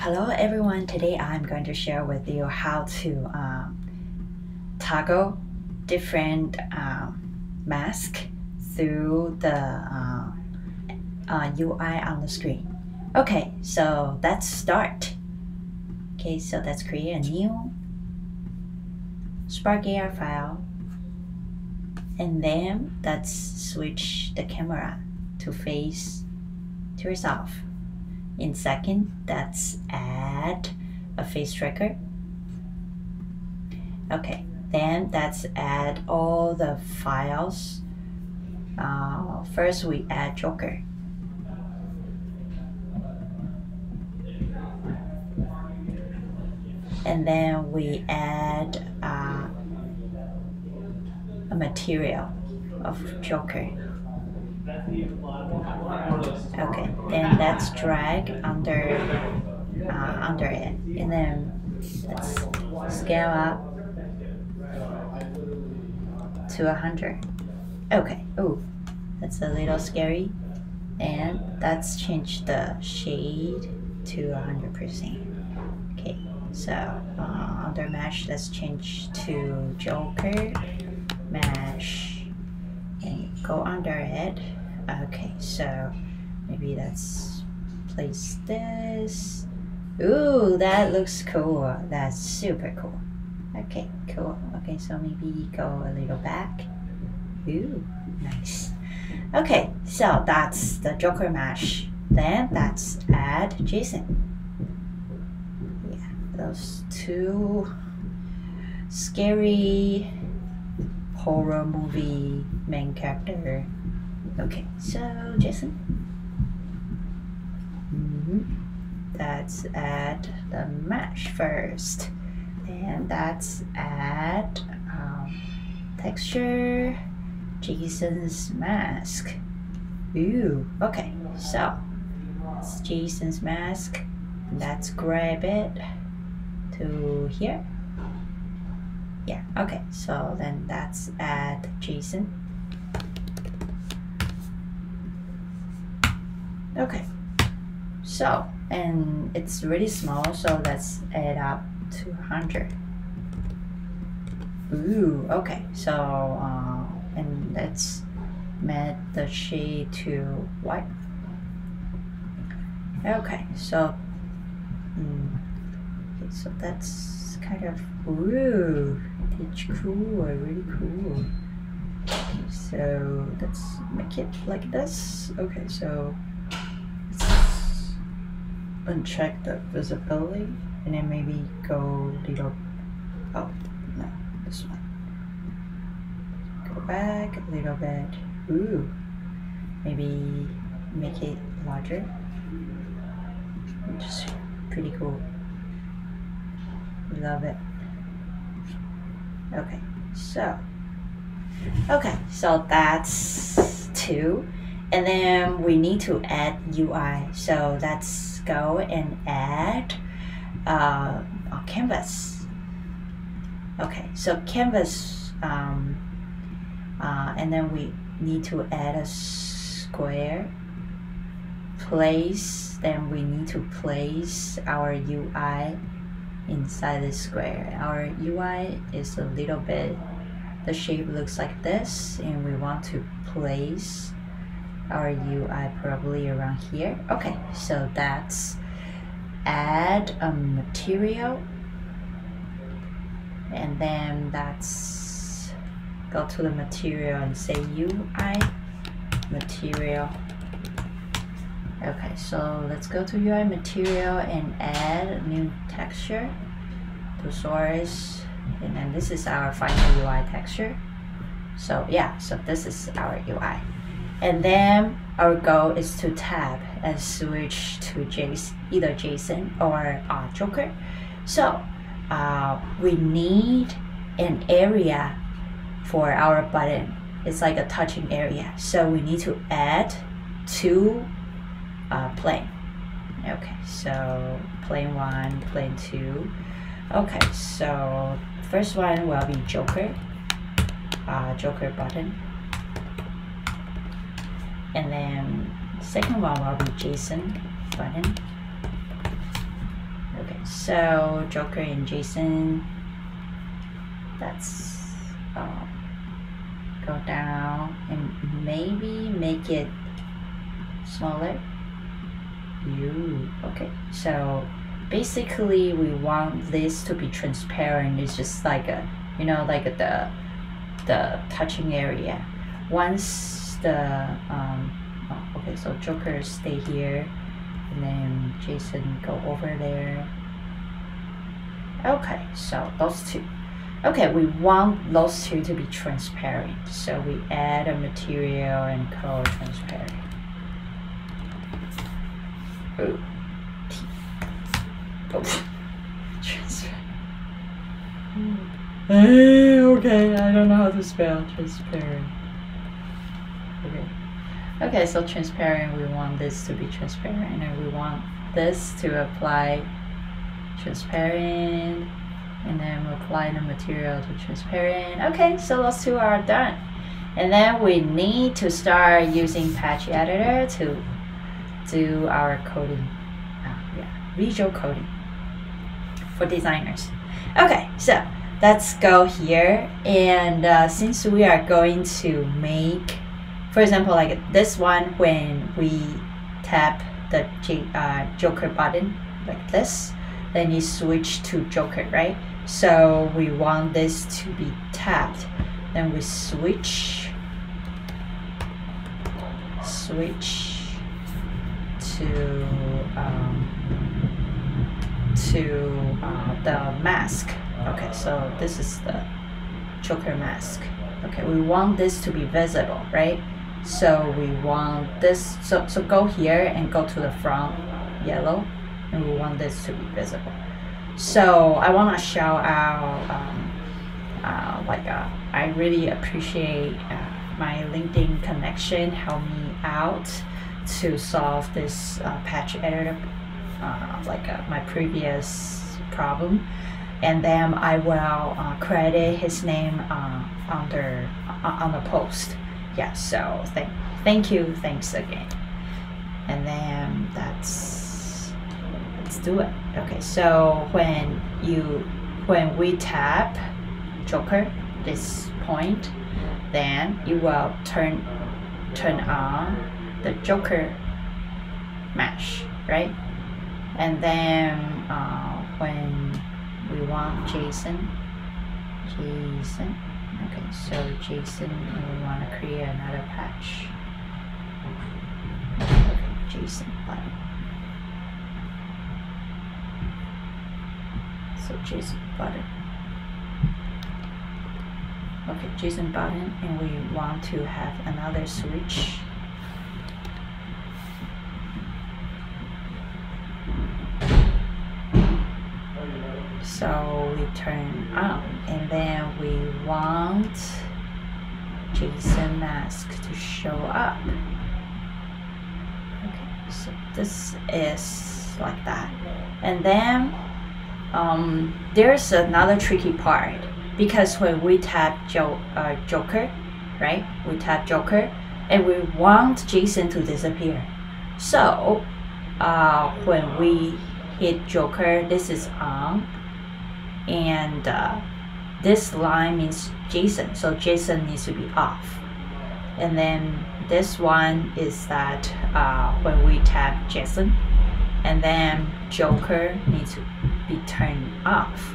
Hello everyone, today I'm going to share with you how to toggle different masks through the UI on the screen. Okay, so let's start. Okay, so let's create a new Spark AR file and then let's switch the camera to face to yourself. In second, let's add a face tracker. Okay, then let's add all the files. First we add Joker. And then we add a material of Joker. Okay, then let's drag under it, and then let's scale up to 100. Okay, ooh, that's a little scary, and let's change the shade to 100%. Okay, so under mesh, let's change to Joker mesh and go under it. Okay, so maybe let's place this. Ooh, that looks cool. That's super cool. Okay, cool. Okay, so maybe go a little back. Ooh, nice. Okay, so that's the Joker mesh. Then let's add Jason. Yeah, those two scary horror movie main character. Okay, so Jason, let's add the mesh first, and let's add texture, Jason's mask. Ooh, okay, so it's Jason's mask. Let's grab it to here. Yeah, okay, so then let's add Jason. Okay, so, and it's really small, so let's add up to 100. Ooh, okay, so, and let's make the shade to white. Okay, so, okay, so that's kind of, ooh, it's cool, really cool. Okay, so let's make it like this. Okay, so, uncheck the visibility and then maybe go little, oh no, this one, go back a little bit. Ooh, maybe make it larger, which is pretty cool, love it. Okay, so that's two. And then we need to add UI, so let's go and add a canvas. Okay, so canvas, and then we need to add a square place. Then we need to place our UI inside the square. Our UI is a little bit, the shape looks like this, and we want to place our UI probably around here. Okay, so that's add a material, and then that's go to the material and say UI material. Okay, so let's go to UI material and add a new texture to source, and then this is our final UI texture. So yeah, so this is our UI. And then our goal is to tab and switch to either Jason or Joker. So we need an area for our button. It's like a touching area. So we need to add two plane. Okay, so plane one, plane two. Okay, so first one will be Joker, Joker button. And then second one will be Jason button. So Joker and Jason, let's go down and maybe make it smaller. Okay, so basically we want this to be transparent. It's just like a, you know, like the touching area. Once the okay, so Joker stay here and then Jason go over there. Okay, so those two. Okay, we want those two to be transparent, so we add a material and color transparent. Okay, I don't know how to spell transparent. Okay, so transparent, we want this to be transparent, and we want this to apply transparent, and then we'll apply the material to transparent. Okay, so those two are done. And then we need to start using Patch Editor to do our coding, visual coding for designers. Okay, so let's go here, and since we are going to make, for example, like this one, when we tap the Joker button like this, then you switch to Joker, right? So we want this to be tapped, then we switch to the mask. Okay, so this is the Joker mask. Okay, we want this to be visible, right? So we want this, so go here and go to the front yellow, and we want this to be visible. So I want to shout out I really appreciate my LinkedIn connection helped me out to solve this patch editor, my previous problem, and then I will credit his name on the post. Yeah, so thank you, thanks again. And then let's do it. Okay, so when we tap Joker this point, then it will turn on the Joker mesh, right? And then when we want Jason, okay, so Jason, and we want to create another patch. Okay, Jason button. So Jason button. Okay, Jason button, and we want to have another switch. So we turn on, and then we want Jason mask to show up. Okay, so this is like that. And then there's another tricky part, because when we tap Joker, right? We tap Joker, and we want Jason to disappear. So when we hit Joker, this is on. And this line means Jason, so Jason needs to be off. And then this one is that when we tap Jason, and then Joker needs to be turned off.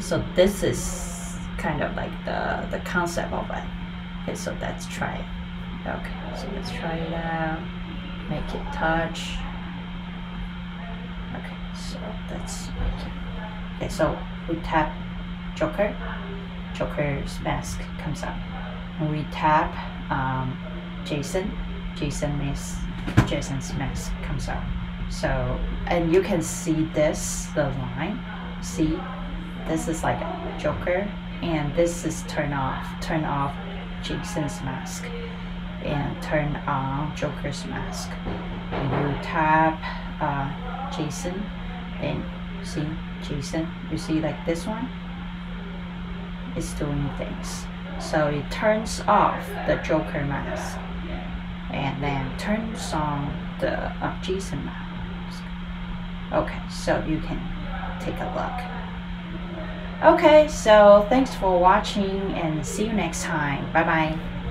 So this is kind of like the concept of it. Okay, so let's try it. Okay, so let's try it out. Make it touch. Okay, so that's okay. So we tap Joker, Joker's mask comes up. And we tap Jason, Jason's mask comes up. So, and you can see this, the line, see? This is like a Joker, and this is turn off Jason's mask, and turn on Joker's mask. And you tap Jason, and see Jason, you see like this one, it's doing things. So it turns off the Joker mask, and then turns on the Jason mask. Okay, so you can take a look. Okay, so thanks for watching and see you next time. Bye bye.